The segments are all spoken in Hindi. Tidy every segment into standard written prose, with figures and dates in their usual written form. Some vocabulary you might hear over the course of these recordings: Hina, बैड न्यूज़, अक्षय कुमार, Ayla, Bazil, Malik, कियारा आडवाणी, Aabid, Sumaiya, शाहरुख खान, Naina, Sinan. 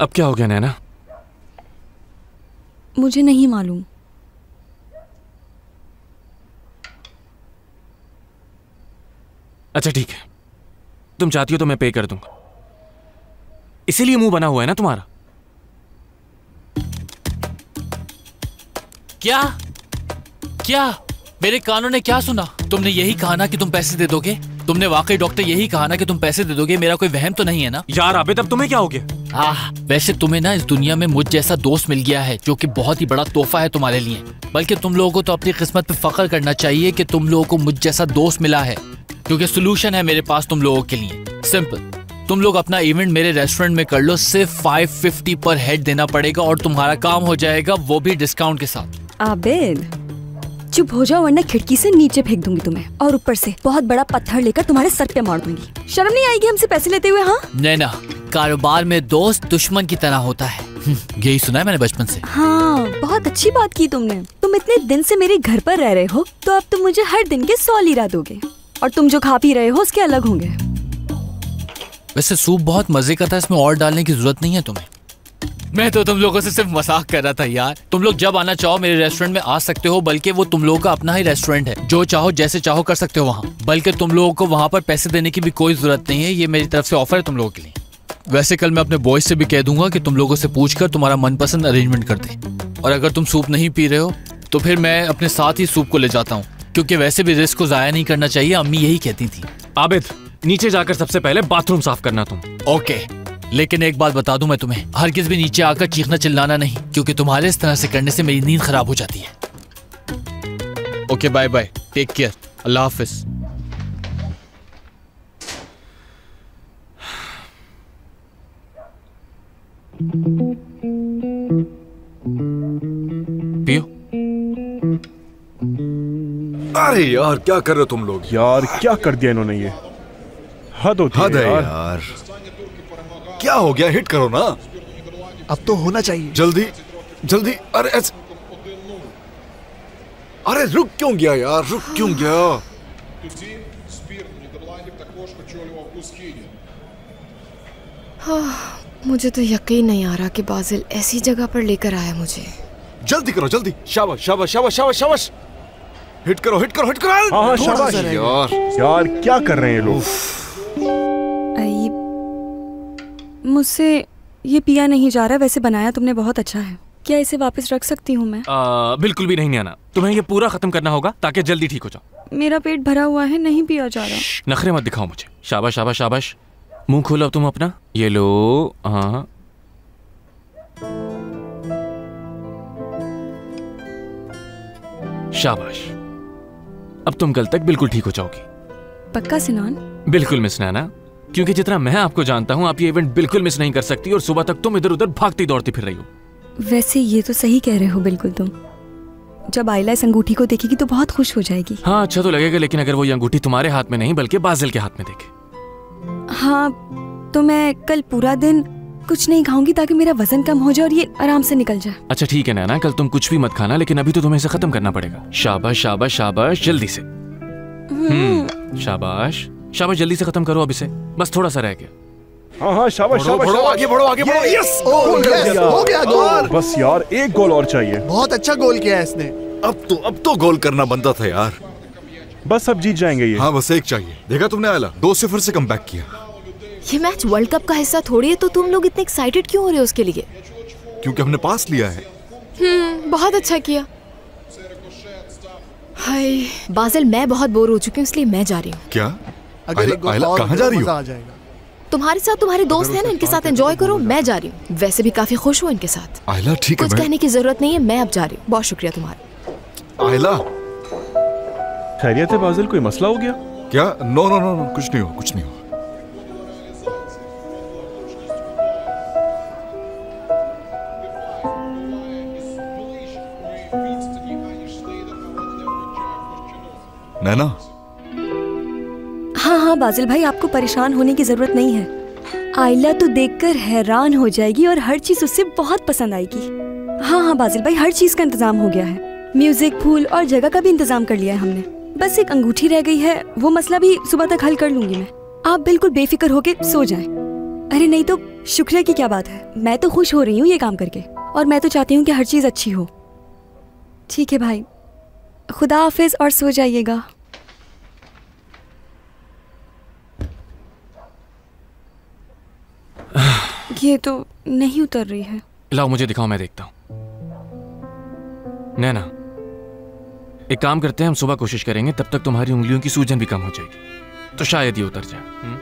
अब क्या हो गया नैना? मुझे नहीं मालूम। अच्छा ठीक है, तुम चाहती हो तो मैं पे कर दूंगा, इसीलिए मुंह बना हुआ है ना तुम्हारा। क्या क्या मेरे कानों ने क्या सुना? तुमने यही कहा ना कि तुम पैसे दे दोगे? तुमने वाकई डॉक्टर यही कहा ना कि तुम पैसे दे दोगे? मेरा कोई वहम तो नहीं है ना? यार आबिद अब तुम्हें क्या हो गया? वैसे तुम्हें ना इस दुनिया में मुझ जैसा दोस्त मिल गया है जो कि बहुत ही बड़ा तोहफा है तुम्हारे लिए। बल्कि तुम लोगों को तो अपनी किस्मत पे फख्र करना चाहिए कि तुम लोगों को मुझ जैसा दोस्त मिला है, क्योंकि सोल्यूशन है मेरे पास तुम लोगों के लिए। सिंपल, तुम लोग अपना इवेंट मेरे रेस्टोरेंट में कर लो, सिर्फ 550 पर हेड देना पड़ेगा और तुम्हारा काम हो जाएगा, वो भी डिस्काउंट के साथ। आबिद चुप हो जाओ वरना खिड़की से नीचे फेंक दूंगी तुम्हें, और ऊपर से बहुत बड़ा पत्थर लेकर तुम्हारे सर पे मार दूंगी। शर्म नहीं आएगी हमसे पैसे लेते हुए? हाँ नैना, कारोबार में दोस्त दुश्मन की तरह होता है, यही सुना है मैंने बचपन से। हाँ बहुत अच्छी बात की तुमने। तुम इतने दिन से मेरे घर पर रह रहे हो तो अब तुम मुझे हर दिन के 100 लीरा दोगे, और तुम जो खा पी रहे हो उसके अलग होंगे। वैसे सूप बहुत मजे का था, इसमें और डालने की जरूरत नहीं है तुम्हें। मैं तो तुम लोगों से सिर्फ मजाक कर रहा था यार। तुम लोग जब आना चाहो मेरे रेस्टोरेंट में आ सकते हो, बल्कि वो तुम लोगों का अपना ही रेस्टोरेंट है, जो चाहो जैसे चाहो कर सकते हो वहाँ। बल्कि तुम लोगों को वहाँ पर पैसे देने की भी कोई जरूरत नहीं है, ये मेरी तरफ से ऑफर है तुम लोगों के लिए। वैसे कल मैं अपने बॉयज से भी कह दूंगा कि तुम लोगों से पूछ कर तुम्हारा मनपसंद अरेंजमेंट कर दे, और अगर तुम सूप नहीं पी रहे हो तो फिर मैं अपने साथ ही सूप को ले जाता हूँ, क्योंकि वैसे भी रिस्क को जाया नहीं करना चाहिए, अम्मी यही कहती थी। आबिद नीचे जाकर सबसे पहले बाथरूम साफ करना तुम। ओके, लेकिन एक बात बता दूं मैं तुम्हें, हर किसी भी नीचे आकर चीखना चिल्लाना नहीं, क्योंकि तुम्हारे इस तरह से करने से मेरी नींद खराब हो जाती है। Okay bye bye, take care, अल्लाह हाफिज। पियो। अरे यार क्या कर रहे हो तुम लोग? यार क्या कर दिया इन्होंने, ये हद है यार। क्या हो गया? हिट करो ना, अब तो होना चाहिए। जल्दी जल्दी। अरे रुक क्यों गया यार, रुक क्यों गया? मुझे तो यकीन नहीं आ रहा कि बाज़िल ऐसी जगह पर लेकर आया मुझे। जल्दी करो जल्दी। शाबाश शाबाश शाबाश शाबाश शाबाश। हिट करो हिट करो हिट करो। हाँ शाबाश यार। यार क्या कर रहे हैं लोग? मुझसे ये पिया नहीं जा रहा। वैसे बनाया तुमने बहुत अच्छा है, क्या इसे वापस रख सकती हूँ मैं? बिल्कुल भी नहीं नैना, तुम्हें ये पूरा खत्म करना होगा ताकि जल्दी ठीक हो जाओ। मेरा पेट भरा हुआ है, नहीं पिया जा रहा। नखरे मत दिखाओ मुझे। शाबाश शाबाश शाबाश। मुंह खोलो तुम अपना, ये लो। हाँ शाबाश, अब तुम कल तक बिल्कुल ठीक हो जाओगी। पक्का सिनान? बिल्कुल मिस नैना, क्योंकि जितना मैं आपको जानता हूँ आप ये इवेंट बिल्कुल मिस नहीं कर सकती, और सुबह तक तुम इधर उधर भागती दौड़ती फिर रही हो। वैसे ये तो सही कह रहे हो बिल्कुल तुम। जब आयला इस अंगूठी को देखेगी तो बहुत खुश हो जाएगी। हाँ अच्छा तो लगेगा, लेकिन अगर वो ये अंगूठी तुम्हारे हाथ में नहीं बल्कि बाज़िल के हाथ में देखे। हाँ तो मैं कल पूरा दिन कुछ नहीं खाऊंगी ताकि मेरा वजन कम हो जाए और ये आराम से निकल जाए। अच्छा ठीक है नैना, कल तुम कुछ भी मत खाना, लेकिन अभी तो तुम्हें इसे खत्म करना पड़ेगा। शाबाश शाबाश शाबाश, जल्दी से। शाबाश शाबाश, जल्दी से खत्म करो अब इसे, बस थोड़ा सा रह गया। हाँ हाँ शाबाश शाबाश, बढ़ो आगे बढ़ो। यस हो गया गोल। बस यार एक गोल और चाहिए। बहुत अच्छा गोल किया है इसने। अब तो गोल करना बनता था यार। बस अब जीत जाएंगे ये। हाँ बस एक चाहिए। देखा तुमने आयला, 2-0 से कम बैक किया। ये मैच वर्ल्ड कप का हिस्सा थोड़ी है, तो तुम लोग इतने एक्साइटेड क्यों हो रहे हो उसके लिए? क्योंकि हमने पास लिया है। बहुत अच्छा किया। हाय बाज़िल मैं बहुत बोर हो चुकी हूँ, इसलिए मैं जा रही हूँ। क्या आयला कहाँ जा रही हो? तुम्हारे साथ तुम्हारे दोस्त हैं ना, इनके साथ एंजॉय करो, मैं जा रही हूँ। वैसे भी काफी खुश हूँ इनके साथ। आयला ठीक है, कुछ कहने की जरूरत नहीं है, मैं अब जा रही हूँ। बहुत शुक्रिया तुम्हारा। आयला खैरियत है? बाज़िल कोई मसला हो गया क्या? नो नो नो कुछ नहीं हो, कुछ नहीं हो। नैना। हाँ हाँ बाज़िल भाई, आपको परेशान होने की जरूरत नहीं है। आयला तो देखकर हैरान हो जाएगी और हर चीज उससे बहुत पसंद आएगी। हाँ हाँ बाज़िल भाई, हर चीज का इंतजाम हो गया है, म्यूजिक, फूल और जगह का भी इंतजाम कर लिया है हमने। बस एक अंगूठी रह गई है, वो मसला भी सुबह तक हल कर लूंगी मैं। आप बिल्कुल बेफिक्र होके सो जाएं। अरे नहीं तो शुक्रिया की क्या बात है, मैं तो खुश हो रही हूँ ये काम करके, और मैं तो चाहती हूँ कि हर चीज़ अच्छी हो। ठीक है भाई, खुदा हाफिज़ और सो जाइएगा। ये तो नहीं उतर रही है। लाओ मुझे दिखाओ, मैं देखता हूँ। नैना एक काम करते हैं, हम सुबह कोशिश करेंगे, तब तक तुम्हारी उंगलियों की सूजन भी कम हो जाएगी, तो शायद ये उतर जाए।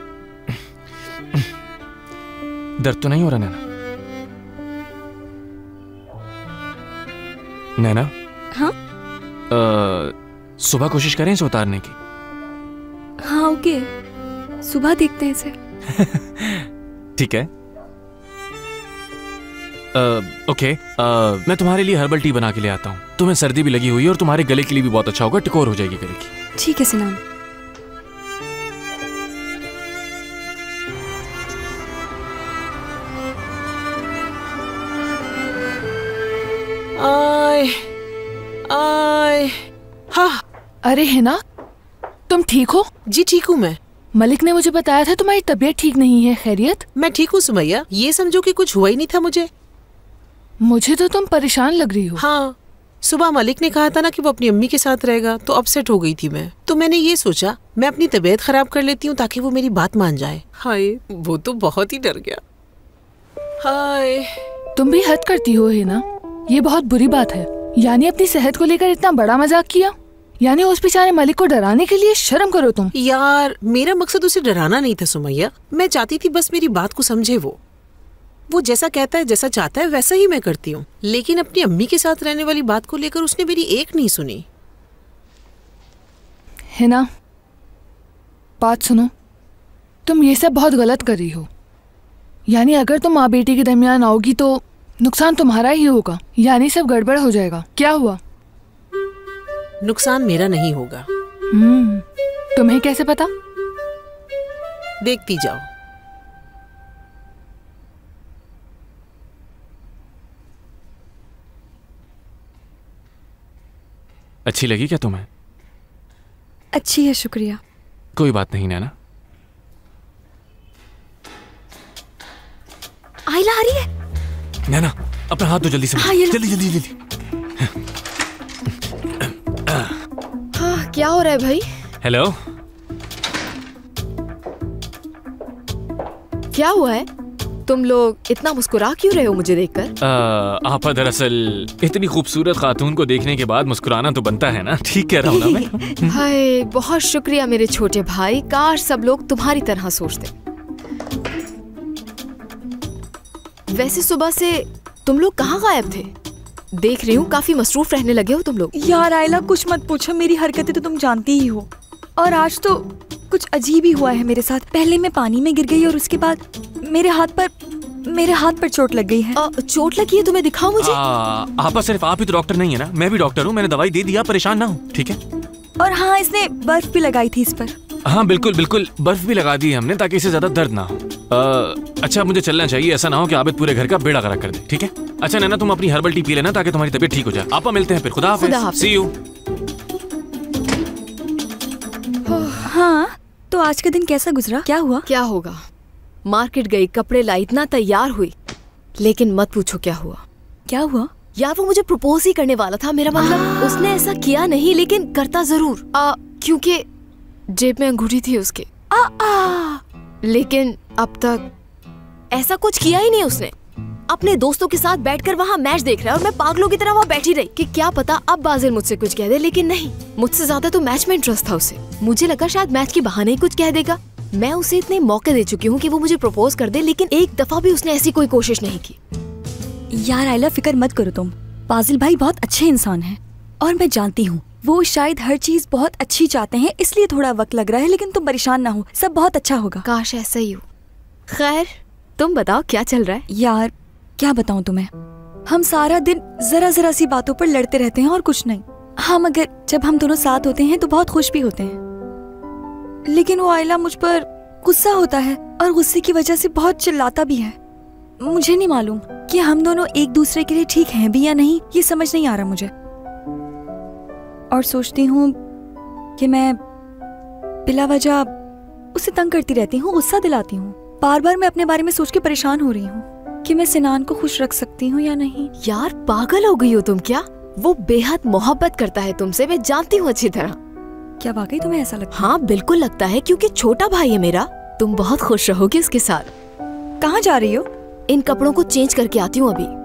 दर्द तो नहीं हो रहा नैना? नैना हाँ, सुबह कोशिश करें इसे उतारने की। हाँ ओके, सुबह देखते हैं इसे। ठीक है ओके, मैं तुम्हारे लिए हर्बल टी बना के ले आता हूँ, तुम्हें सर्दी भी लगी हुई है और तुम्हारे गले के लिए भी बहुत अच्छा होगा, टिकोर हो जाएगी गले की। ठीक है सिनान। हाँ अरे हिना तुम ठीक हो? जी ठीक हूँ मैं। मलिक ने मुझे बताया था तुम्हारी तबीयत ठीक नहीं है, खैरियत? मैं ठीक हूँ सुमैया, ये समझो कि कुछ हुआ ही नहीं था मुझे। मुझे तो तुम परेशान लग रही हो। हाँ सुबह मलिक ने कहा था ना कि वो अपनी अम्मी के साथ रहेगा, तो अपसेट हो गई थी मैं, तो मैंने ये सोचा मैं अपनी तबीयत खराब कर लेती हूँ ताकि वो मेरी बात मान जाए। हाय वो तो बहुत ही डर गया। हाय तुम भी हद करती हो हिना, ये बहुत बुरी बात है। यानी अपनी सेहत को लेकर इतना बड़ा मजाक किया, यानी उस बेचारे मलिक को डराने के लिए। शर्म करो तुम। यार मेरा मकसद उसे डराना नहीं था सुमैया, मैं चाहती थी बस मेरी बात को समझे वो जैसा कहता है जैसा चाहता है वैसा ही मैं करती हूँ, लेकिन अपनी अम्मी के साथ रहने वाली बात को लेकर उसने मेरी एक नहीं सुनी। है ना बात सुनो, तुम ये सब बहुत गलत कर रही हो। यानी अगर तुम माँ बेटी के दरमियान आओगी तो नुकसान तुम्हारा ही होगा, यानी सब गड़बड़ हो जाएगा। क्या हुआ? नुकसान मेरा नहीं होगा। तुम्हें कैसे पता? देखती जाओ। अच्छी लगी क्या तुम्हें? अच्छी है शुक्रिया। कोई बात नहीं नैना। आयला आ रही है। नैना अपना हाथ दो जल्दी से। हाँ, जल्दी जल्दी जल्दी। हाँ क्या हो रहा है भाई? हेलो क्या हुआ है? तुम लोग इतना मुस्कुरा क्यों रहे हो मुझे देखकर? आपा दरअसल इतनी खूबसूरत खातून को देखने के बाद मुस्कुराना तो बनता है ना, ठीक कह रहा हूँ ना मैं? हाय बहुत शुक्रिया मेरे छोटे भाई, काश सब लोग तुम्हारी तरह सोचते। वैसे सुबह से तुम लोग कहाँ गायब थे? देख रही हूँ काफी मसरूफ रहने लगे हो तुम लोग। यार आयला कुछ मत पूछो, मेरी हरकतें तो तुम जानती ही हो, और आज तो कुछ अजीब ही हुआ है मेरे साथ। पहले मैं पानी में गिर गई और उसके बाद मेरे हाथ पर चोट लग गई है। चोट लगी है तुम्हें? दिखाओ मुझे। आपा सिर्फ आप ही तो डॉक्टर नहीं है ना, मैं भी डॉक्टर हूँ, मैंने दवाई दे दिया, परेशान ना हो ठीक है। और हाँ इसने बर्फ भी लगाई थी इस पर। हाँ बिल्कुल बिल्कुल, बर्फ भी लगा दी है हमने ताकि इसे ज्यादा दर्द ना हो। अच्छा मुझे चलना चाहिए, ऐसा ना हो कि आबिद पूरे घर का बेड़ा गर्क कर दे। ठीक है अच्छा नैना तुम अपनी हर्बल टी पी लेना ताकि तुम्हारी तबीयत ठीक हो जाए। आपा मिलते हैं फिर, खुदा हाफिज़, सी यू। हाँ तो आज का दिन कैसा गुजरा? क्या हुआ? क्या होगा, मार्केट गई, कपड़े लाई, इतना तैयार हुई, लेकिन मत पूछो क्या हुआ। क्या हुआ? यार वो मुझे प्रपोज ही करने वाला था, मेरा मतलब उसने ऐसा किया नहीं लेकिन करता जरूर, क्योंकि जेब में अंगूठी थी उसके। लेकिन अब तक ऐसा कुछ किया ही नहीं उसने। अपने दोस्तों के साथ बैठकर वहाँ मैच देख रहा है और मैं पागलों की तरह वहाँ बैठी रही कि क्या पता अब बाजिल मुझसे कुछ कह दे, लेकिन नहीं, मुझसे ज्यादा तो मैच में इंटरेस्ट था उसे। मुझे लगा शायद मैच के बहाने ही कुछ कह देगा। मैं उसे इतने मौके दे चुकी हूँ कि वो मुझे प्रपोज कर दे, लेकिन एक दफा भी उसने ऐसी कोई कोशिश नहीं की। यार आयला फिक्र मत करो तुम, बाजिल भाई बहुत अच्छे इंसान है और मैं जानती हूँ वो शायद हर चीज बहुत अच्छी चाहते हैं, इसलिए थोड़ा वक्त लग रहा है, लेकिन तुम परेशान ना हो, सब बहुत अच्छा होगा। काश ऐसा ही हो। खैर तुम बताओ क्या चल रहा है? यार क्या बताऊं तुम्हें, हम सारा दिन जरा जरा सी बातों पर लड़ते रहते हैं और कुछ नहीं। हाँ मगर जब हम दोनों साथ होते हैं तो बहुत खुश भी होते हैं, लेकिन वो आयला मुझ पर गुस्सा होता है और गुस्से की वजह से बहुत चिल्लाता भी है। मुझे नहीं मालूम कि हम दोनों एक दूसरे के लिए ठीक हैं भी या नहीं, ये समझ नहीं आ रहा मुझे। और सोचती हूँ कि मैं बिला वजह उसे तंग करती रहती हूँ, गुस्सा दिलाती हूँ, बार बार मैं अपने बारे में सोच के परेशान हो रही हूँ कि मैं सिनान को खुश रख सकती हूँ या नहीं। यार पागल हो गई हो तुम क्या? वो बेहद मोहब्बत करता है तुमसे, मैं जानती हूँ अच्छी तरह। क्या वाकई तुम्हें ऐसा लगता है? हाँ बिल्कुल लगता है, क्योंकि छोटा भाई है मेरा। तुम बहुत खुश रहोगे उसके साथ। कहाँ जा रही हो? इन कपड़ों को चेंज करके आती हूँ अभी।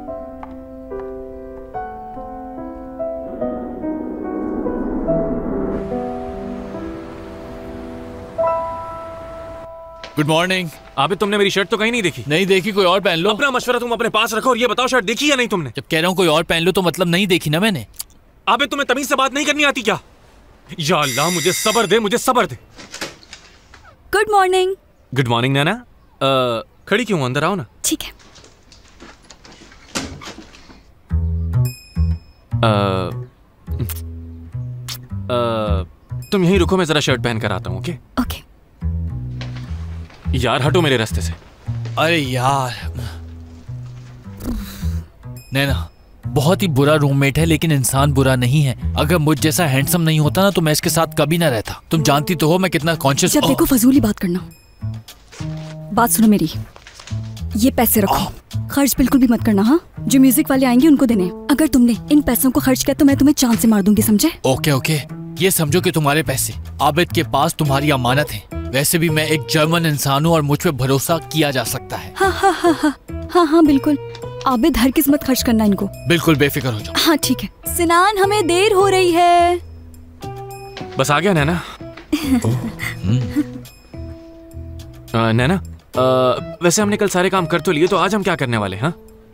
Good morning. आबिद तुमने मेरी शर्ट तो कहीं नहीं देखी? नहीं देखी, कोई और पहन लो। अपना मशवरा तुम अपने पास रखो और ये बताओ शर्ट देखी या नहीं तुमने? जब कह रहा हूँ कोई और पहन लो तो मतलब नहीं देखी ना मैंने। आबिद तुम्हें तमीज से बात नहीं करनी आती क्या? या अल्लाह मुझे सबर दे, मुझे सबर दे। Good morning. Good morning Naina. खड़ी क्यों? अंदर आओ ना। ठीक है। तुम यहीं रुको, मैं जरा शर्ट पहन कर आता हूँ। Okay okay. यार हटो मेरे रास्ते से। अरे यार नैना बहुत ही बुरा रूममेट है, लेकिन इंसान बुरा नहीं है। अगर मुझ जैसा हैंडसम नहीं होता ना तो मैं इसके साथ कभी ना रहता। तुम जानती तो हो मैं कितना कॉन्शियस। देखो फजूली बात करना, बात सुनो मेरी। ये पैसे रखो, खर्च बिल्कुल भी मत करना। हाँ जो म्यूजिक वाले आएंगे उनको देने। अगर तुमने इन पैसों को खर्च किया तो मैं तुम्हें चांद से मार दूंगी, समझे? Okay okay. ये समझो कि तुम्हारे पैसे आबिद के पास तुम्हारी अमानत है। वैसे भी मैं एक जर्मन इंसान हूँ और मुझ पे भरोसा किया जा सकता है। हाँ हाँ हाँ हाँ हाँ हाँ बिल्कुल। आबिद हर किस्मत खर्च करना इनको। बिल्कुल बेफिक्र हो जाओ। हाँ ठीक है। सिनान हमें देर हो रही है। बस आ गया नैना। नैना वैसे हमने कल सारे काम कर तो लिए, तो आज हम क्या करने वाले हैं?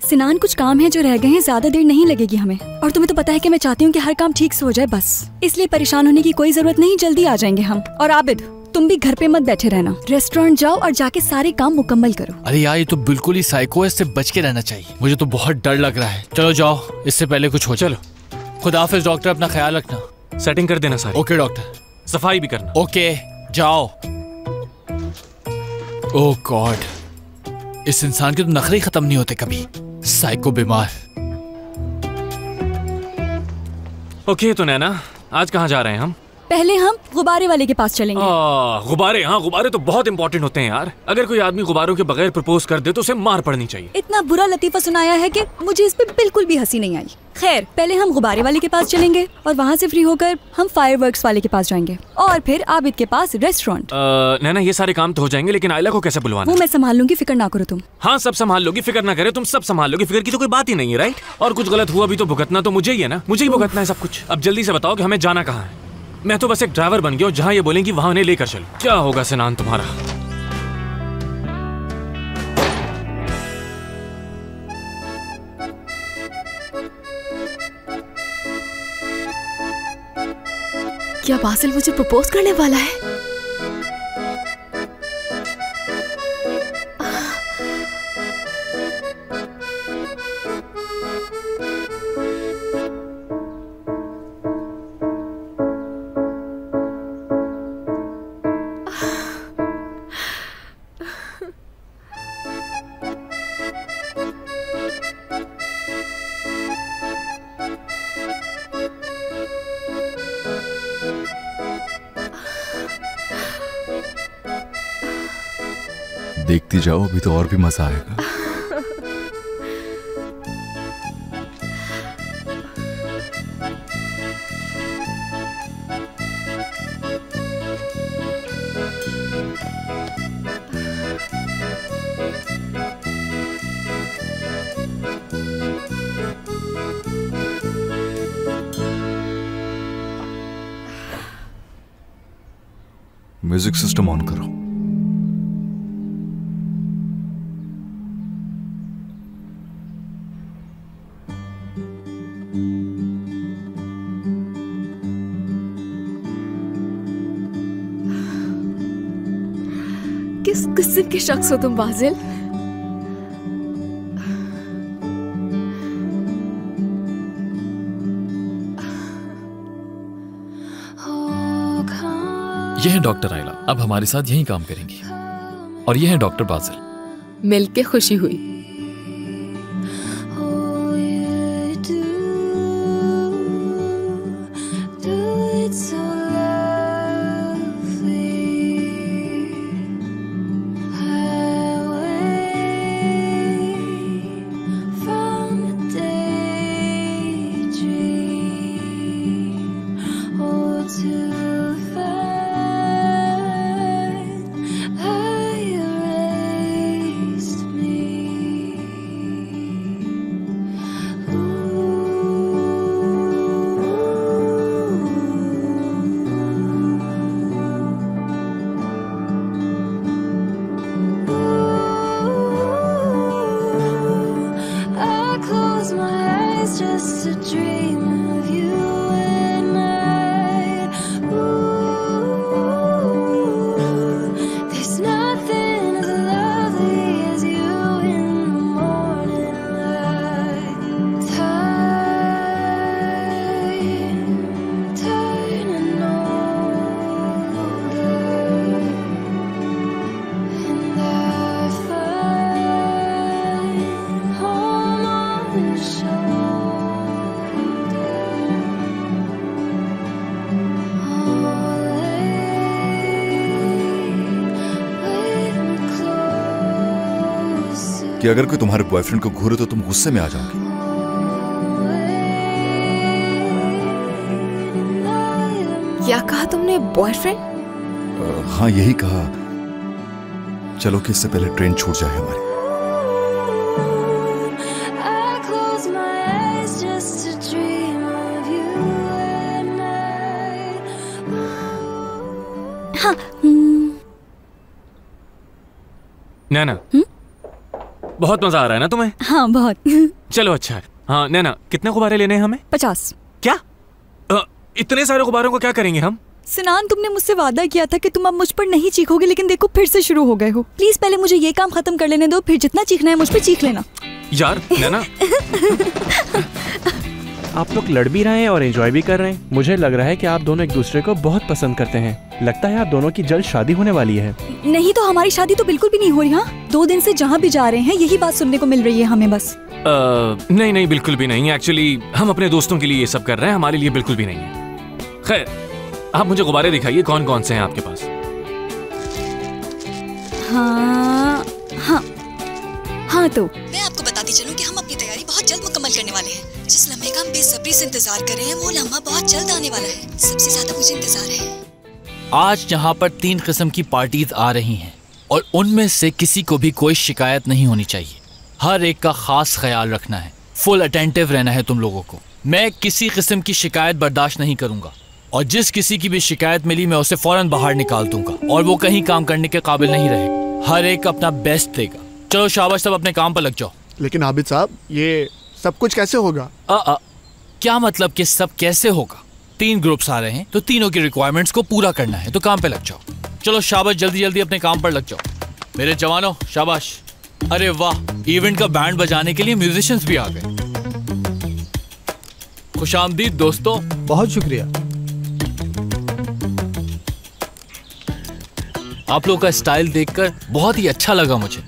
सिनान कुछ काम है जो रह गए हैं, ज्यादा देर नहीं लगेगी हमें। और तुम्हें तो पता है कि मैं चाहती हूँ कि हर काम ठीक से हो जाए, बस इसलिए परेशान होने की कोई जरूरत नहीं, जल्दी आ जाएंगे हम। और आबिद तुम भी घर पे मत बैठे रहना, रेस्टोरेंट जाओ और जाके सारे काम मुकम्मल करो। अरे यार ये तो बिल्कुल ही साइको है, इससे बच के रहना चाहिए। मुझे तो बहुत डर लग रहा है। चलो जाओ इससे पहले कुछ हो। चलो खुदाफिज डॉक्टर, अपना ख्याल रखना। सेटिंग कर देना सारी। Okay doctor. सफाई भी करना। ओके जाओ। ओह गॉड इस इंसान के तो नखरे खत्म नहीं होते कभी। साइको बीमार। ओके तो नैना आज कहाँ जा रहे हैं हम? पहले हम गुब्बारे वाले के पास चलेंगे। गुब्बारे? हाँ गुब्बारे तो बहुत इंपॉर्टेंट होते हैं यार। अगर कोई आदमी गुब्बारों के बगैर प्रपोज कर दे तो उसे मार पड़नी चाहिए। इतना बुरा लतीफा सुनाया है कि मुझे इस पे बिल्कुल भी हंसी नहीं आई। खैर पहले हम गुब्बारे वाले के पास चलेंगे और वहाँ से फ्री होकर हम फायरवर्क्स वाले के पास जाएंगे और फिर आबिद के पास रेस्टोरेंट। नैना ये सारे काम तो हो जाएंगे, लेकिन आयला को कैसे बुलवाना? वो मैं संभाल लूंगी, फिक्र ना करो तुम। हाँ सब संभाल लोगी, फिक्र ना करो तुम, सब संभाल लोगी, फिक्र की तो कोई बात ही नहीं है। राइट। और कुछ गलत हुआ भी तो भुगतना तो मुझे ही है ना, मुझे ही भुगतना है सब कुछ। अब जल्दी से बताओ कि हमें जाना कहाँ है। मैं तो बस एक ड्राइवर बन गया और जहाँ ये बोलेंगी वहाँ उन्हें लेकर चल। क्या होगा सिनान तुम्हारा? क्या बासिल मुझे प्रपोज करने वाला है? देखती जाओ अभी तो और भी मजा आएगा। म्यूजिक सिस्टम ऑन करो। किस्म के शख्स हो तुम बाज़िल। ये है डॉक्टर आयला, अब हमारे साथ यही काम करेंगी। और ये है डॉक्टर बाज़िल। मिलके खुशी हुई। कि अगर कोई तुम्हारे बॉयफ्रेंड को घूरे तो तुम गुस्से में आ जाओगी। क्या कहा तुमने, बॉयफ्रेंड? हाँ यही कहा। चलो कि इससे पहले ट्रेन छूट जाए हमारी। हाँ। नैना, बहुत मजा आ रहा है ना तुम्हें? हाँ बहुत। चलो अच्छा है। हाँ नैना, कितने गुब्बारे लेने हैं हमें? 50। क्या इतने सारे गुब्बारों को क्या करेंगे हम? सिनान, तुमने मुझसे वादा किया था कि तुम अब मुझ पर नहीं चीखोगे, लेकिन देखो फिर से शुरू हो गए हो। प्लीज पहले मुझे ये काम खत्म कर लेने दो, फिर जितना चीखना है मुझ पर चीख लेना। यार नैना, आप लोग लड़ भी रहे हैं और एंजॉय भी कर रहे हैं। मुझे लग रहा है कि आप दोनों एक दूसरे को बहुत पसंद करते हैं। लगता है आप दोनों की जल्द शादी होने वाली है। नहीं तो हमारी शादी तो बिल्कुल भी नहीं हो रही। हाँ 2 दिन से जहाँ भी जा रहे हैं यही बात सुनने को मिल रही है हमें बस। नहीं नहीं बिल्कुल भी नहीं। एक्चुअली हम अपने दोस्तों के लिए ये सब कर रहे हैं, हमारे लिए बिल्कुल भी नहीं है। खैर आप मुझे गुब्बारे दिखाइए, कौन कौन से हैं आपके पास? हाँ हाँ हाँ, तो मैं आपको बताती चलूँ कि हम अपनी तैयारी बहुत जल्द मुकम्मल करने वाले हैं। जिस लम्हे का हम बेसब्री से इंतजार कर रहे हैं वो लम्हा बहुत जल्द आने वाला है। सबसे ज्यादा मुझे इंतजार है। आज यहाँ पर 3 किस्म की पार्टीज आ रही हैं और उनमें से किसी को भी कोई शिकायत नहीं होनी चाहिए। हर एक का खास ख्याल रखना है, फुल अटेंटिव रहना है तुम लोगों को। मैं किसी किस्म की शिकायत बर्दाश्त नहीं करूंगा और जिस किसी की भी शिकायत मिली मैं उसे फौरन बाहर निकाल दूंगा और वो कहीं काम करने के काबिल नहीं रहेगा। हर एक अपना बेस्ट देगा। चलो शाबाश, सब अपने काम पर लग जाओ। लेकिन आबिद साहब, ये सब कुछ कैसे होगा? क्या मतलब कि सब कैसे होगा? 3 ग्रुप्स आ रहे हैं तो तीनों की रिक्वायरमेंट्स को पूरा करना है, तो काम पे लग जाओ। चलो शाबाश, जल्दी जल्दी अपने काम पर लग जाओ मेरे जवानों, शाबाश। अरे वाह, इवेंट का बैंड बजाने के लिए म्यूजिशियंस भी आ गए। खुशामदीद दोस्तों। बहुत शुक्रिया। आप लोगों का स्टाइल देखकर बहुत ही अच्छा लगा मुझे।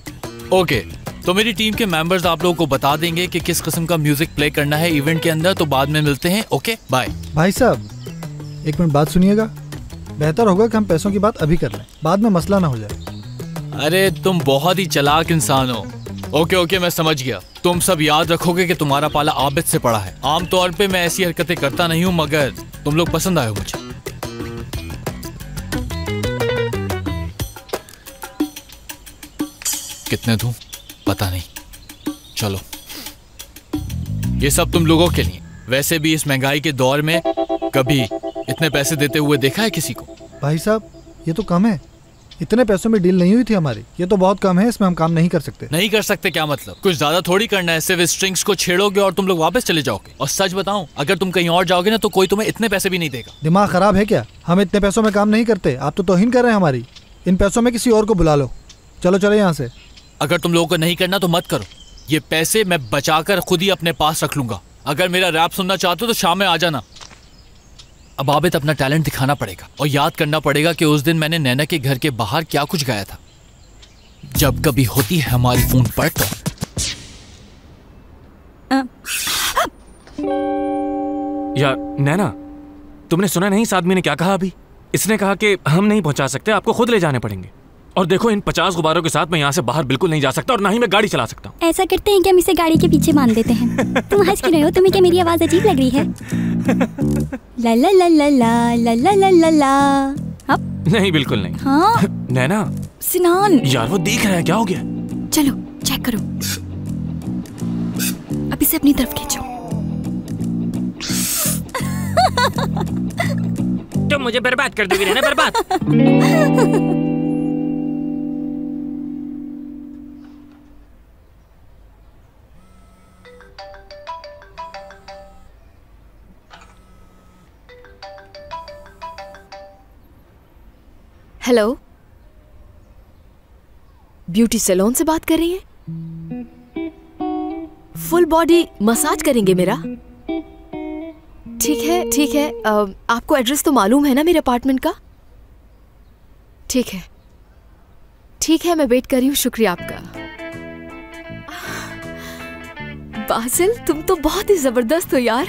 ओके, तो मेरी टीम के मेंबर्स आप लोगों को बता देंगे कि किस किस्म का म्यूजिक प्ले करना है इवेंट के अंदर, तो बाद में मिलते हैं। Okay bye. भाई साहब एक मिनट बात सुनिएगा, बेहतर होगा कि हम पैसों की बात अभी कर लें, बाद में मसला ना हो जाए। अरे तुम बहुत ही चालाक इंसान हो। ओके ओके मैं समझ गया। तुम सब याद रखोगे कि तुम्हारा पाला आबिद से पड़ा है। आमतौर पे मैं ऐसी हरकतें करता नहीं हूँ, मगर तुम लोग पसंद आए हो मुझे। कितने दूं पता नहीं। चलो ये सब तुम लोगों के लिए। वैसे भी इस महंगाई के दौर में कभी इतने पैसे देते हुए देखा है किसी को? भाई साहब ये तो कम है, इतने पैसों में डील नहीं हुई थी हमारी। ये तो बहुत कम है, इसमें हम काम नहीं कर सकते। नहीं कर सकते क्या मतलब? कुछ ज्यादा थोड़ी करना है। सिर्फ स्ट्रिंग्स को छेड़ोगे और तुम लोग वापस चले जाओगे। और सच बताऊं, अगर तुम कहीं और जाओगे ना तो कोई तुम्हें इतने पैसे भी नहीं देगा। दिमाग खराब है क्या? हम इतने पैसों में काम नहीं करते। आप तो तौहीन कर रहे हैं हमारी। इन पैसों में किसी और को बुला लो। चलो चलो यहाँ से। अगर तुम लोगों को नहीं करना तो मत करो। ये पैसे मैं बचा कर खुद ही अपने पास रख लूंगा। अगर मेरा रैप सुनना चाहते हो तो शाम में आ जाना। अब आबिद अपना टैलेंट दिखाना पड़ेगा और याद करना पड़ेगा कि उस दिन मैंने नैना के घर के बाहर क्या कुछ गाया था। जब कभी होती है हमारी फोन पर तो यार नैना, तुमने सुना नहीं इस आदमी ने क्या कहा अभी? इसने कहा कि हम नहीं पहुंचा सकते, आपको खुद ले जाने पड़ेंगे। और देखो इन 50 गुब्बारों के साथ मैं यहाँ से बाहर बिल्कुल नहीं जा सकता और ना ही मैं गाड़ी चला सकता हूँ। ऐसा करते हैं कि हम इसे गाड़ी के पीछे बांध देते हैं। तुम हंस क्यों रहे हो? तुम्हें क्या मेरी आवाज अजीब लग रही है? ला ला ला ला ला ला ला ला ला। अब नहीं, बिल्कुल नहीं। हाँ नैना। सिनान यार वो देख रहा है, क्या हो गया? चलो चेक करो, अब इसे अपनी तरफ खींचो। तुम मुझे बर्बाद कर दोगी नैना, बर्बाद। हेलो, ब्यूटी सैलून से बात कर रही हैं? फुल बॉडी मसाज करेंगे मेरा? ठीक है ठीक है। आपको एड्रेस तो मालूम है ना मेरे अपार्टमेंट का? ठीक है ठीक है, मैं वेट कर रही हूँ। शुक्रिया आपका। बासिल तुम तो बहुत ही जबरदस्त हो यार।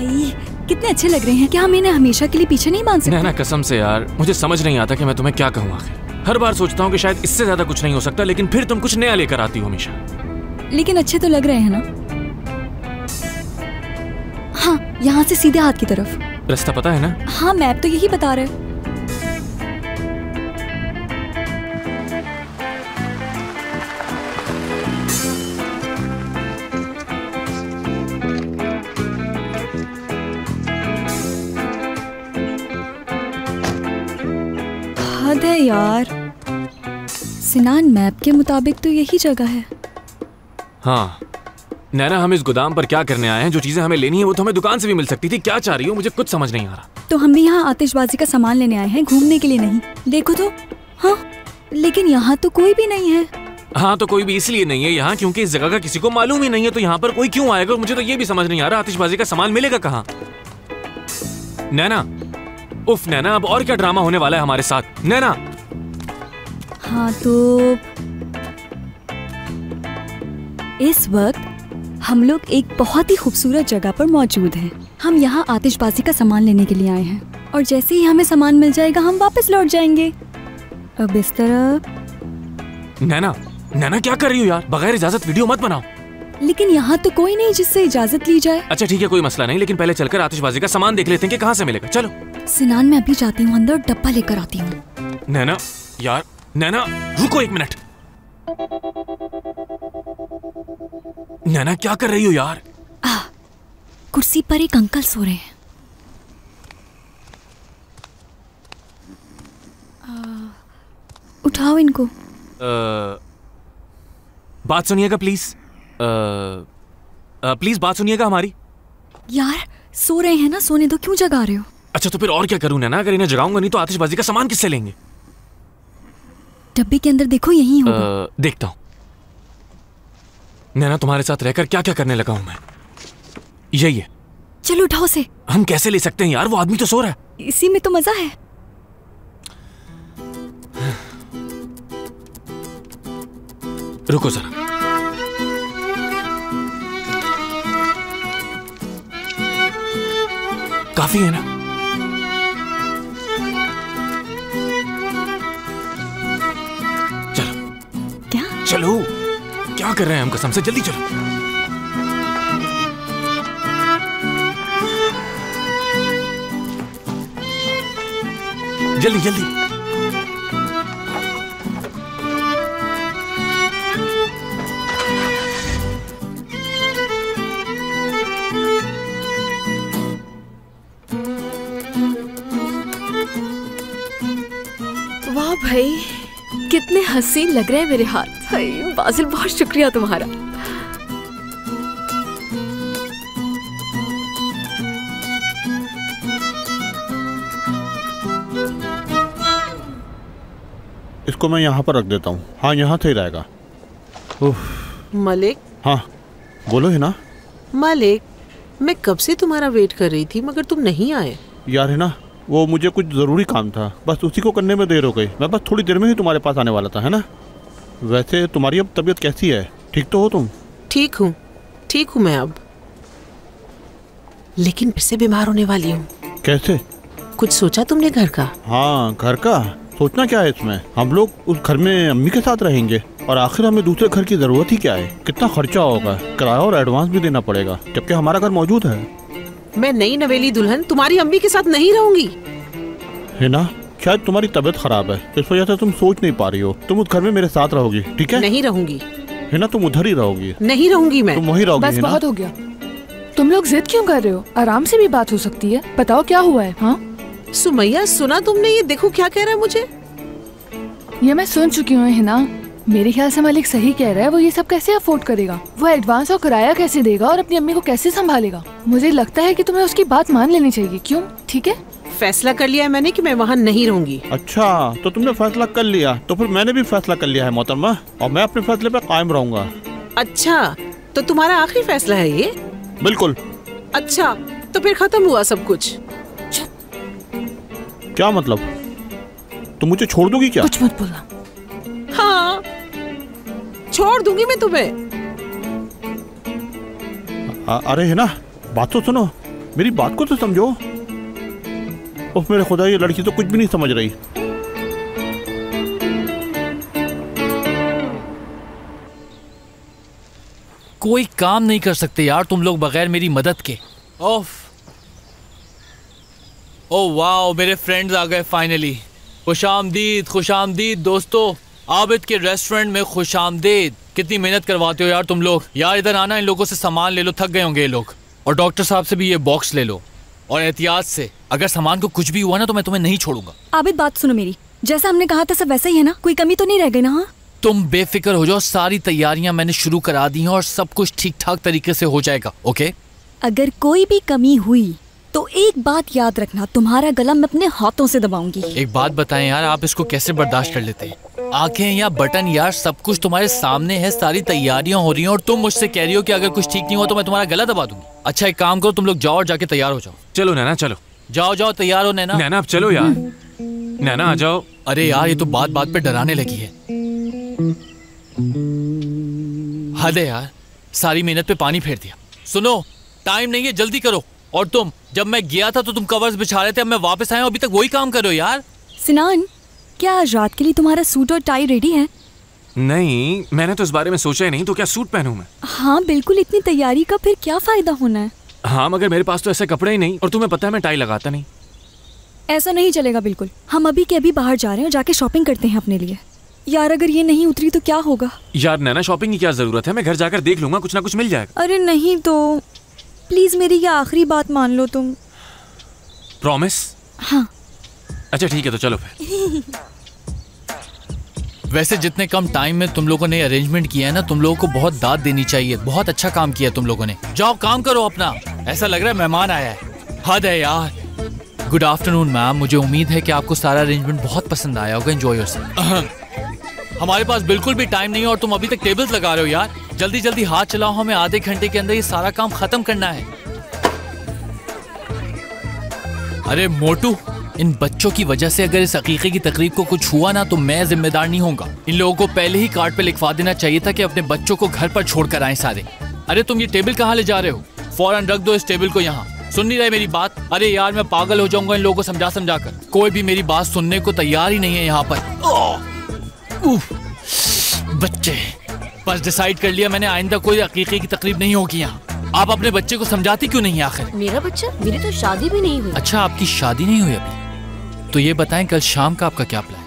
आई कितने अच्छे लग रहे हैं, क्या हम इन्हें हमेशा के लिए पीछे नहीं मान सकते? नैना कसम से यार, मुझे समझ नहीं आता कि मैं तुम्हें क्या कहूँ। आखिर हर बार सोचता हूँ कि शायद इससे ज्यादा कुछ नहीं हो सकता, लेकिन फिर तुम कुछ नया लेकर आती हो हमेशा। लेकिन अच्छे तो लग रहे हैं ना? हाँ, यहाँ से सीधे हाथ की तरफ रास्ता पता है ना? हाँ, मैप तो यही बता रहे हैं। यार सिनान, मैप के मुताबिक तो यही जगह है। हाँ नैना, हम इस गोदाम पर क्या करने आए हैं? जो चीजें हमें लेनी है वो तो हमें दुकान से भी मिल सकती थी। क्या चाह रही हो? मुझे कुछ समझ नहीं आ रहा। तो हम भी यहाँ आतिशबाजी का सामान लेने आए हैं, घूमने के लिए नहीं। देखो तो। हाँ लेकिन यहाँ तो कोई भी नहीं है। हाँ तो कोई भी इसलिए नहीं है यहाँ क्योंकि इस जगह का किसी को मालूम ही नहीं है, तो यहाँ पर कोई क्यों आएगा? मुझे तो ये भी समझ नहीं आ रहा आतिशबाजी का सामान मिलेगा कहाँ। नैना, उफ नैना, अब और क्या ड्रामा होने वाला है हमारे साथ? नैना हाँ, तो इस वक्त हम लोग एक बहुत ही खूबसूरत जगह पर मौजूद हैं। हम यहाँ आतिशबाजी का सामान लेने के लिए आए हैं और जैसे ही हमें सामान मिल जाएगा हम वापस लौट जाएंगे। अब इस तरफ। नैना, नैना क्या कर रही हो यार? बगैर इजाजत वीडियो मत बनाओ। लेकिन यहाँ तो कोई नहीं जिससे इजाजत ली जाए। अच्छा ठीक है, कोई मसला नहीं, लेकिन पहले चलकर आतिशबाजी का सामान देख लेते हैं कि कहाँ से मिलेगा। चलो सिनान, मैं अभी जाती हूँ अंदर, डब्बा लेकर आती हूँ। नैना यार, नैना रुको एक मिनट। नैना क्या कर रही हो यार? कुर्सी पर एक अंकल सो रहे हैं। उठाओ इनको। बात सुनिएगा प्लीज, प्लीज बात सुनिएगा हमारी। यार सो रहे हैं ना, सोने दो, क्यों जगा रहे हो? अच्छा तो फिर और क्या करूं नैना? अगर इन्हें जगाऊंगा नहीं तो आतिशबाजी का सामान किससे लेंगे? डब्बे के अंदर देखो, यही होगा। देखता हूँ नैना, तुम्हारे साथ रहकर क्या क्या करने लगा हूँ मैं। यही है। चलो उठाओ से। हम कैसे ले सकते हैं यार, वो आदमी तो सो रहा है। इसी में तो मजा है। रुको जरा। काफी है ना? चलो, क्या कर रहे हैं हम कसम से, जल्दी चलो। जल्दी जल्दी। वाह भाई, कितने हसीन लग रहे हैं मेरे हाथ। बाज़िल बहुत शुक्रिया तुम्हारा। इसको मैं यहाँ पर रख देता हूँ। हाँ यहाँ तो ही रहेगा। मलिक। हाँ बोलो हिना। मलिक, मैं कब से तुम्हारा वेट कर रही थी मगर तुम नहीं आए। यार हिना, वो मुझे कुछ ज़रूरी काम था, बस उसी को करने में देर हो गई। मैं बस थोड़ी देर में ही तुम्हारे पास आने वाला था, है ना? वैसे तुम्हारी अब तबीयत कैसी है, ठीक तो हो तुम? ठीक हूँ मैं अब, लेकिन फिर से बीमार होने वाली हूँ। कैसे? कुछ सोचा तुमने घर का? हाँ घर का, सोचना क्या है इसमें? हम लोग उस घर में अम्मी के साथ रहेंगे और आखिर हमें दूसरे घर की ज़रूरत ही क्या है? कितना खर्चा होगा, किराया और एडवांस भी देना पड़ेगा, जबकि हमारा घर मौजूद है। मैं नई नवेली दुल्हन तुम्हारी अम्मी के साथ नहीं रहूंगी। है ना? शायद तुम्हारी तबीयत खराब है, इस वजह से तुम सोच नहीं पा रही हो। तुम उस घर में मेरे साथ रहोगी, ठीक है? नहीं रहूंगी। है ना, तुम उधर ही रहोगी। नहीं रहूंगी मैं। तुम वहीं रहोगी। बस बहुत हो गया, तुम लोग जिद क्यों कर रहे हो? आराम से भी बात हो सकती है, बताओ क्या हुआ है। हाँ सुमैया, सुना तुमने? ये देखो क्या कह रहा है मुझे। ये मैं सुन चुकी हूँ हिना, मेरे ख्याल से मलिक सही कह रहा है। वो ये सब कैसे अफोर्ड करेगा? वो एडवांस और किराया कैसे देगा और अपनी अम्मी को कैसे संभालेगा? मुझे लगता है कि तुम्हें उसकी बात मान लेनी चाहिए। क्यों? ठीक है, फैसला कर लिया है मैंने कि मैं वहाँ नहीं रहूंगी। अच्छा तो तुमने फैसला कर लिया, तो फिर मैंने भी फैसला कर लिया है मोहतरमा, और मैं अपने फैसले पर कायम रहूंगा। अच्छा तो तुम्हारा आखिरी फैसला है ये? बिल्कुल। अच्छा तो फिर खत्म हुआ सब कुछ। क्या मतलब, तुम मुझे छोड़ दोगी क्या? कुछ मत बोलना। हाँ छोड़ दूंगी मैं तुम्हें। अरे है ना, बात तो सुनो, मेरी बात को तो समझो। उफ मेरे खुदा, ये लड़की तो कुछ भी नहीं समझ रही। कोई काम नहीं कर सकते यार तुम लोग बगैर मेरी मदद के। ओफ, ओ वाओ, मेरे फ्रेंड्स आ गए फाइनली। खुशामदीद, खुशामदीद दोस्तों, आबिद के रेस्टोरेंट में खुशामदीद। कितनी मेहनत करवाते हो यार तुम लोग। यार इधर आना, इन लोगों से सामान ले लो, थक गए होंगे ये लोग। और डॉक्टर साहब से भी ये बॉक्स ले लो, और एहतियात से, अगर सामान को कुछ भी हुआ ना तो मैं तुम्हें नहीं छोड़ूंगा। आबिद बात सुनो मेरी, जैसा हमने कहा था सब वैसा ही है ना, कोई कमी तो नहीं रह गई ना? तुम बेफिक्र हो जाओ, सारी तैयारियां मैंने शुरू करा दी हैं और सब कुछ ठीक ठाक तरीके से हो जाएगा। ओके, अगर कोई भी कमी हुई तो एक बात याद रखना, तुम्हारा गला मैं अपने हाथों से दबाऊंगी। एक बात बताएं यार, आप इसको कैसे बर्दाश्त कर लेते हैं? आंखें या बटन यार, सब कुछ तुम्हारे सामने है, सारी तैयारियां हो रही हैं और तुम मुझसे कह रही हो कि अगर कुछ ठीक नहीं हुआ तो मैं तुम्हारा गला दबा दूंगी। अच्छा एक काम करो, तुम लोग जाओ और जाके तैयार हो जाओ। चलो नैना, चलो जाओ जाओ, तैयार हो नैना। नैना अब चलो यार, नैना आ जाओ। अरे यार ये तो बात बात पे डराने लगी है, हद है यार, सारी मेहनत पे पानी फेर दिया। सुनो टाइम नहीं है, जल्दी करो। और तुम, जब मैं गया था तो तुम कवर्स बिछा रहे थे, अब मैं वापस आया हूं, अभी तक वही काम कर रहे हो यार। सिनान, क्या रात के लिए तुम्हारा सूट और टाई रेडी है? नहीं, मैंने तो इस बारे में सोचा ही नहीं, तो क्या सूट पहनूं मैं? हाँ बिल्कुल, इतनी तैयारी का फिर क्या फायदा होना है? हाँ मगर मेरे पास तो ऐसे कपड़े ही नहीं, और तुम्हें पता है मैं टाई लगाता नहीं। ऐसा नहीं चलेगा बिल्कुल, हम अभी के अभी बाहर जा रहे हैं और जाके शॉपिंग करते हैं अपने लिए। यार अगर ये नहीं उतरी तो क्या होगा? यार नैना, शॉपिंग की क्या जरूरत है, मैं घर जाकर देख लूंगा, कुछ ना कुछ मिल जाएगा। अरे नहीं तो प्लीज मेरी ये आखिरी बात मान लो तुम। प्रॉमिस? हाँ। अच्छा ठीक है तो चलो फिर। वैसे जितने कम टाइम में तुम लोगों ने अरेंजमेंट किया है ना, तुम लोगों को बहुत दाद देनी चाहिए, बहुत अच्छा काम किया तुम लोगों ने। जाओ काम करो अपना, ऐसा लग रहा है मेहमान आया है, हद है यार। गुड आफ्टरनून मैम, मुझे उम्मीद है कि आपको सारा अरेंजमेंट बहुत पसंद आया होगा। Enjoy yourself. हमारे पास बिल्कुल भी टाइम नहीं है और तुम अभी तक टेबल्स लगा रहे हो यार। जल्दी जल्दी हाथ चलाओ, हमें आधे घंटे के अंदर ये सारा काम खत्म करना है। अरे मोटू, इन बच्चों की वजह से अगर इस हकीके की तकरीब को कुछ हुआ ना तो मैं जिम्मेदार नहीं होऊंगा। इन लोगों को पहले ही कार्ड पे लिखवा देना चाहिए था कि अपने बच्चों को घर पर छोड़कर आए सारे। अरे तुम ये टेबल कहाँ ले जा रहे हो? फौरन रख दो इस टेबल को यहाँ। सुन नहीं रहे मेरी बात? अरे यार मैं पागल हो जाऊंगा इन लोगों को समझा समझा कर, कोई भी मेरी बात सुनने को तैयार ही नहीं है यहाँ पर। बच्चे बस डिसाइड कर लिया मैंने, आइंदा कोई हकीकी की तकरीब नहीं होगी यहाँ। आप अपने बच्चे को समझाती क्यों नहीं आखिर? मेरा बच्चा, मेरी तो शादी भी नहीं हुई। अच्छा आपकी शादी नहीं हुई अभी, तो ये बताएं कल शाम का आपका क्या प्लान है?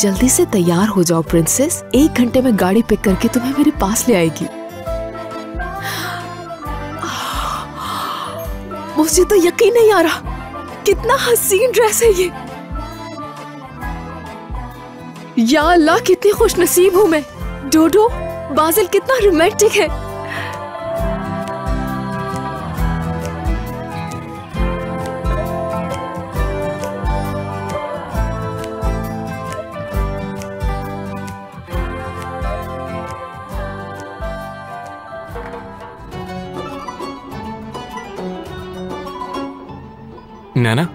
जल्दी से तैयार हो जाओ प्रिंसेस, 1 घंटे में गाड़ी पिक करके तुम्हें मेरे पास ले आएगी। मुझे तो यकीन नहीं आ रहा, कितना हसीन ड्रेस है ये। या अल्लाह कितनी खुश नसीब हूं मैं। डोडो, बाजिल कितना रोमांटिक है। नैना,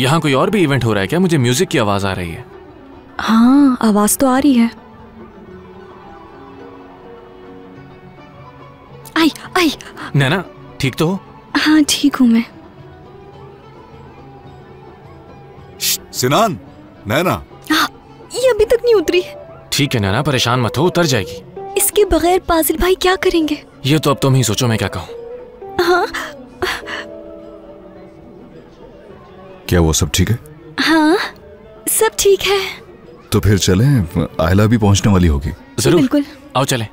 यहाँ कोई और भी इवेंट हो रहा है क्या? मुझे म्यूजिक की आवाज आ रही है। हाँ, आवाज तो आ रही है। आई आई नैना, ठीक तो हो? हाँ ठीक हूँ मैं। सिनान, नैना ये अभी तक नहीं उतरी है। ठीक है नैना, परेशान मत हो, उतर जाएगी। इसके बगैर बाज़िल भाई क्या करेंगे? ये तो अब तुम ही सोचो, मैं क्या कहूँ। हाँ क्या वो सब ठीक है? हाँ सब ठीक है। तो फिर चलें, आयला भी पहुंचने वाली होगी। जरूर, बिल्कुल, आओ चलें।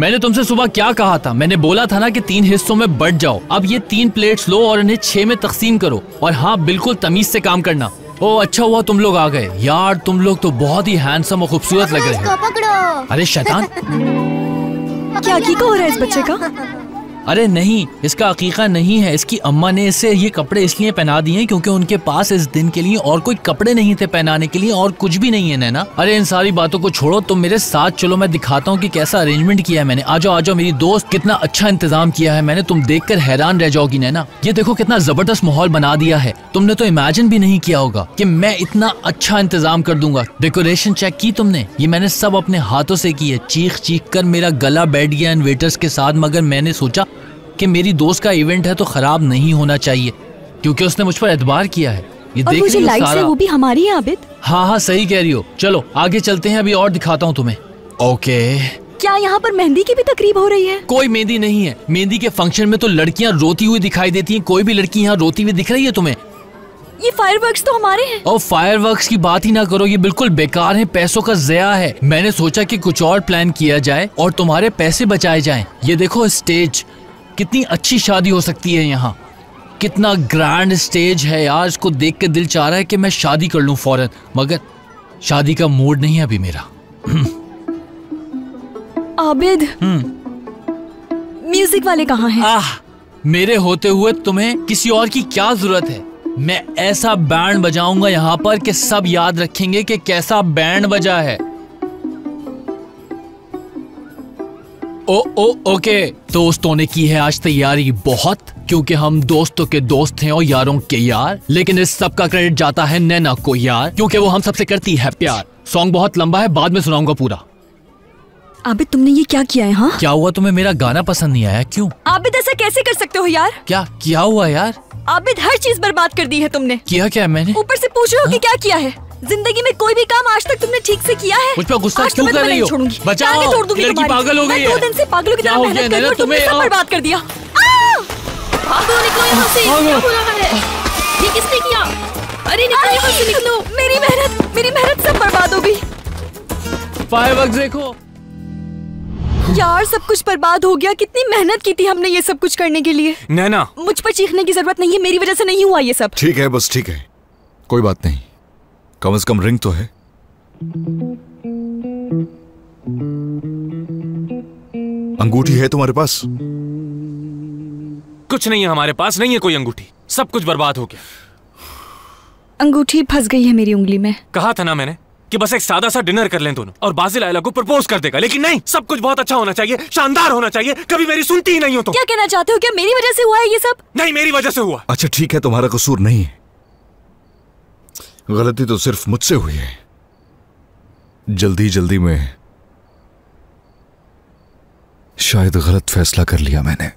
मैंने तुमसे सुबह क्या कहा था? मैंने बोला था ना कि 3 हिस्सों में बंट जाओ। अब ये 3 प्लेट्स लो और इन्हें 6 में तकसीम करो। और हाँ, बिल्कुल तमीज से काम करना। ओ अच्छा हुआ तुम लोग आ गए। यार तुम लोग तो बहुत ही हैंडसम और खूबसूरत लग रहे हो। अरे शैतान, क्या हकीका हो रहा है इस बच्चे का? अरे नहीं, इसका हकीका नहीं है। इसकी अम्मा ने इसे ये कपड़े इसलिए पहना दिए क्योंकि उनके पास इस दिन के लिए और कोई कपड़े नहीं थे पहनाने के लिए, और कुछ भी नहीं है नैना। अरे इन सारी बातों को छोड़ो, तुम मेरे साथ चलो, मैं दिखाता हूँ कि कैसा अरेंजमेंट किया है मैंने। आ जाओ मेरी दोस्त, कितना अच्छा इंतजाम किया है मैंने, तुम देखकर हैरान रह जाओगी नैना। ये देखो कितना जबरदस्त माहौल बना दिया है, तुमने तो इमेजिन भी नहीं किया होगा कि मैं इतना अच्छा इंतजाम कर दूंगा। डेकोरेशन चेक की तुमने? ये मैंने सब अपने हाथों से की है। चीख चीख कर मेरा गला बैठ गया इन वेटर्स के साथ, मगर मैंने सोचा कि मेरी दोस्त का इवेंट है तो खराब नहीं होना चाहिए, क्योंकि उसने मुझ पर एतबार किया है। ये और देख मुझे लाइट है, वो भी हमारी है आबिद। हाँ हाँ सही कह रही हो, चलो आगे चलते हैं, अभी और दिखाता हूँ तुम्हें। ओके, क्या यहाँ पर मेहंदी की भी तकरीब हो रही है? कोई मेहंदी नहीं है। मेहंदी के फंक्शन में तो लड़कियाँ रोती हुई दिखाई देती है। कोई भी लड़की यहाँ रोती हुई दिख रही है तुम्हें? ये फायरवर्क्स तो हमारे हैं। और फायरवर्क्स की बात ही ना करो, ये बिल्कुल बेकार है, पैसों का ज़या है। मैंने सोचा कि कुछ और प्लान किया जाए और तुम्हारे पैसे बचाए जाएं। ये देखो स्टेज, कितनी अच्छी शादी हो सकती है यहाँ। कितना ग्रैंड स्टेज है यार, इसको देख के दिल चाह रहा है कि मैं शादी कर लूँ फौरन, मगर शादी का मूड नहीं है अभी मेरा। आबिद, म्यूजिक वाले कहाँ हैं? आह, मेरे होते हुए तुम्हें किसी और की क्या जरूरत है? मैं ऐसा बैंड बजाऊंगा यहाँ पर कि सब याद रखेंगे कि कैसा बैंड बजा है। ओके दोस्तों ने की है आज तैयारी बहुत, क्योंकि हम दोस्तों के दोस्त हैं और यारों के यार। लेकिन इस सब का क्रेडिट जाता है नैना को यार, क्योंकि वो हम सबसे करती है प्यार। सॉन्ग बहुत लंबा है, बाद में सुनाऊंगा पूरा। आबिद तुमने ये क्या किया है? हाँ क्या हुआ तुम्हें? मेरा गाना पसंद नहीं आया? क्यों आबिद ऐसा कैसे कर सकते हो यार? क्या हुआ यार? आबिद हर चीज बर्बाद कर दी है तुमने। किया क्या मैंने? ऊपर से पूछ रहे हो कि क्या किया है? जिंदगी में कोई भी काम आज तक तुमने ठीक से किया है? मुझ पर गुस्सा क्यों कर रही हो? बचाओ, छोड़ दूंगी। पागल हो गई है। 2 दिन से पागलों की तरह मेहनत करके तुमने सब बर्बाद कर दिया। भागो, निकलो यहाँ से। ये किसने किया? अरे निकलो यहाँ से, निकलो। मेरी मेहनत सब बर्बाद हो गई। फायरवर्क्स देखो यार, सब कुछ बर्बाद हो गया। कितनी मेहनत की थी हमने ये सब कुछ करने के लिए। नैना, मुझ पर चीखने की जरूरत नहीं है, मेरी वजह से नहीं हुआ ये सब। ठीक है बस, ठीक है, कोई बात नहीं, कम से कम रिंग तो है। अंगूठी है तुम्हारे पास? कुछ नहीं है हमारे पास, नहीं है कोई अंगूठी, सब कुछ बर्बाद हो गया। अंगूठी फंस गई है मेरी उंगली में। कहा था ना मैंने कि बस एक सादा सा डिनर कर लें दोनों और बाज़िल आयला को प्रपोज कर देगा, लेकिन नहीं, सब कुछ बहुत अच्छा होना चाहिए, शानदार होना चाहिए। कभी मेरी सुनती ही नहीं हो। तो क्या कहना चाहते हो? क्या मेरी वजह से हुआ है ये सब? नहीं, मेरी वजह से हुआ। अच्छा ठीक है, तुम्हारा कसूर नहीं है, गलती तो सिर्फ मुझसे हुई है। जल्दी जल्दी में शायद गलत फैसला कर लिया मैंने।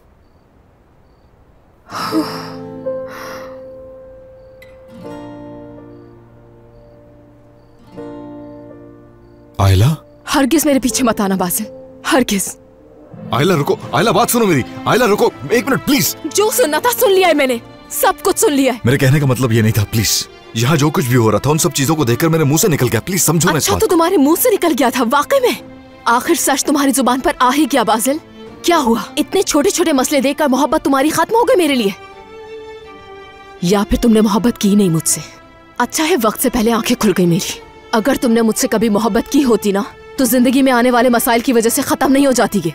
आयला, हरगिज मेरे पीछे मत आना बाज़िल, हरगिज। आयला रुको, आयला बात सुनो मेरी। आयला रुको 1 मिनट प्लीज। जो सुनना था सुन लिया है मैंने, सब कुछ सुन लिया है। मेरे कहने का मतलब ये नहीं था, प्लीज। यहाँ जो कुछ भी हो रहा था उन सब चीजों को देखकर मेरे मुंह से निकल गया, प्लीज समझो। अच्छा तो तुम्हारे मुंह से निकल गया था वाकई में? आखिर सच तुम्हारी जुबान पर आ ही गया बाज़िल। क्या हुआ? इतने छोटे छोटे मसले देखकर मोहब्बत तुम्हारी खत्म हो गई मेरे लिए? या फिर तुमने मोहब्बत की नहीं मुझसे? अच्छा है वक्त से पहले आंखें खुल गई मेरी। अगर तुमने मुझसे कभी मोहब्बत की होती ना, तो जिंदगी में आने वाले मसाइल की वजह से खत्म नहीं हो जाती ये।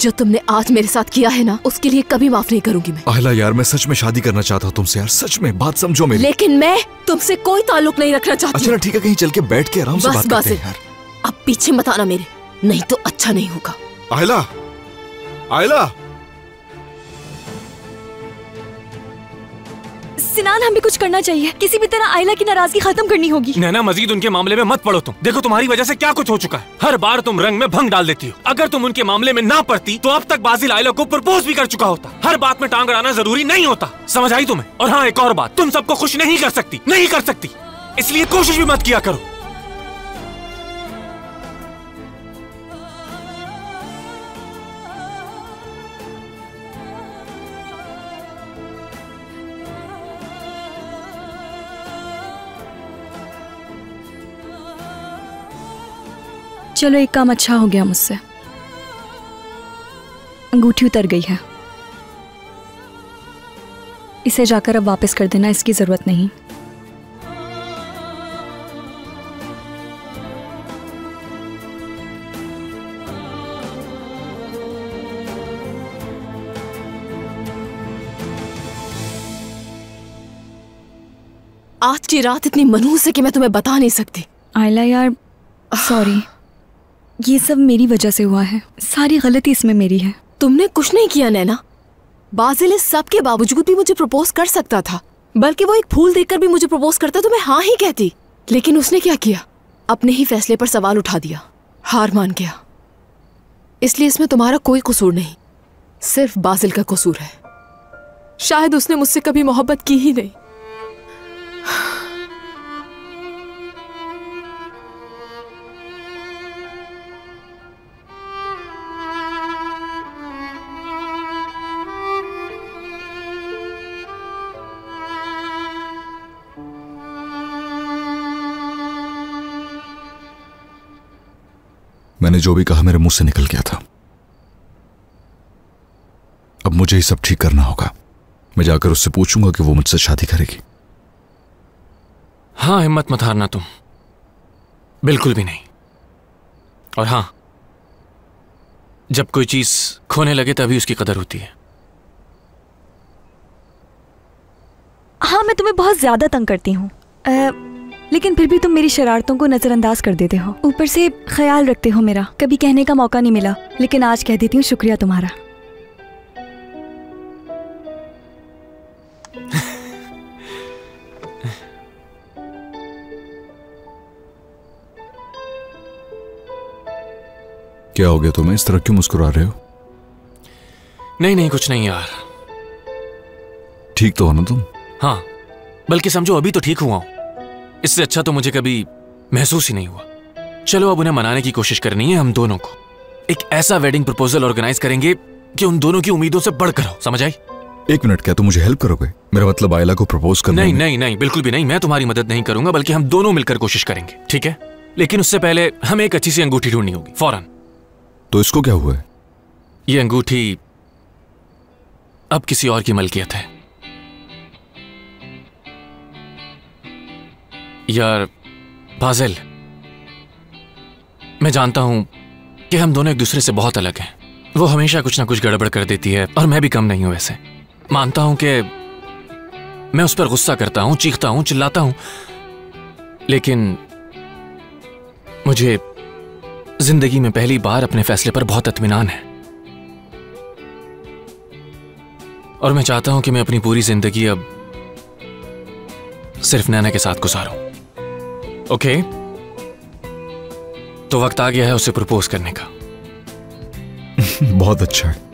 जो तुमने आज मेरे साथ किया है ना, उसके लिए कभी माफ नहीं करूंगी मैं। आयला यार, मैं सच में शादी करना चाहता हूँ तुमसे यार, सच में, बात समझो मेरी। लेकिन मैं तुमसे कोई ताल्लुक नहीं रखना चाहती। अच्छा ठीक है, कहीं चल के बैठ के आराम से बात करते हैं यार। अब पीछे मत आना मेरे, नहीं तो अच्छा नहीं होगा। आयला, आयला सिनान, हमें कुछ करना चाहिए। किसी भी तरह आयला की नाराजगी खत्म करनी होगी। नैना, मजीद उनके मामले में मत पड़ो तुम। देखो तुम्हारी वजह से क्या कुछ हो चुका है। हर बार तुम रंग में भंग डाल देती हो। अगर तुम उनके मामले में ना पड़ती तो अब तक बाजिल आयला को प्रपोज भी कर चुका होता। हर बात में टांग अड़ाना जरूरी नहीं होता, समझ आई तुम्हें? और हाँ, एक और बात, तुम सबको खुश नहीं कर सकती, नहीं कर सकती, इसलिए कोशिश भी मत किया करो। चलो, एक काम अच्छा हो गया मुझसे, अंगूठी उतर गई है, इसे जाकर अब वापस कर देना, इसकी जरूरत नहीं। आज की रात इतनी मनहूस है कि मैं तुम्हें बता नहीं सकती। आयला यार, सॉरी, ये सब मेरी वजह से हुआ है, सारी गलती इसमें मेरी है। तुमने कुछ नहीं किया नैना। बाजिल इस सब के बावजूद भी मुझे प्रपोज कर सकता था, बल्कि वो एक फूल देखकर भी मुझे प्रपोज करता तो मैं हाँ ही कहती, लेकिन उसने क्या किया, अपने ही फैसले पर सवाल उठा दिया, हार मान गया। इसलिए इसमें तुम्हारा कोई कसूर नहीं, सिर्फ बाजिल का कसूर है। शायद उसने मुझसे कभी मोहब्बत की ही नहीं। मैंने जो भी कहा मेरे मुंह से निकल गया था। अब मुझे ही सब ठीक करना होगा। मैं जाकर उससे पूछूंगा कि वो मुझसे शादी करेगी। हाँ, हिम्मत मत हारना तुम, बिल्कुल भी नहीं। और हाँ, जब कोई चीज खोने लगे तभी उसकी कदर होती है। हाँ, मैं तुम्हें बहुत ज्यादा तंग करती हूँ, लेकिन फिर भी तुम मेरी शरारतों को नजरअंदाज कर देते हो। ऊपर से ख्याल रखते हो मेरा, कभी कहने का मौका नहीं मिला, लेकिन आज कह देती हूँ, शुक्रिया तुम्हारा। क्या हो गया तुम्हें, इस तरह क्यों मुस्कुरा रहे हो? नहीं नहीं, कुछ नहीं यार। ठीक तो हो ना तुम? हाँ, बल्कि समझो अभी तो ठीक हुआ हूं, इससे अच्छा तो मुझे कभी महसूस ही नहीं हुआ। चलो, अब उन्हें मनाने की कोशिश करनी है हम दोनों को। एक ऐसा वेडिंग प्रपोजल ऑर्गेनाइज करेंगे कि उन दोनों की उम्मीदों से बढ़कर हो, समझ आई? एक मिनट, क्या तुम मुझे हेल्प करोगे? मेरा मतलब आयला को प्रपोज करने? नहीं नहीं नहीं, बिल्कुल भी नहीं, मैं तुम्हारी मदद नहीं करूंगा, बल्कि हम दोनों मिलकर कोशिश करेंगे, ठीक है? लेकिन उससे पहले हमें एक अच्छी सी अंगूठी ढूंढनी होगी फौरन। तो इसको क्या हुआ है? ये अंगूठी अब किसी और की मलकियत है। यार बाजिल, मैं जानता हूं कि हम दोनों एक दूसरे से बहुत अलग हैं। वो हमेशा कुछ ना कुछ गड़बड़ कर देती है और मैं भी कम नहीं हूं वैसे। मानता हूं कि मैं उस पर गुस्सा करता हूं, चीखता हूं, चिल्लाता हूं, लेकिन मुझे जिंदगी में पहली बार अपने फैसले पर बहुत इत्मीनान है। और मैं चाहता हूं कि मैं अपनी पूरी जिंदगी अब सिर्फ नैना के साथ गुजारूं। ओके, तो वक्त आ गया है उसे प्रपोज करने का। बहुत अच्छा।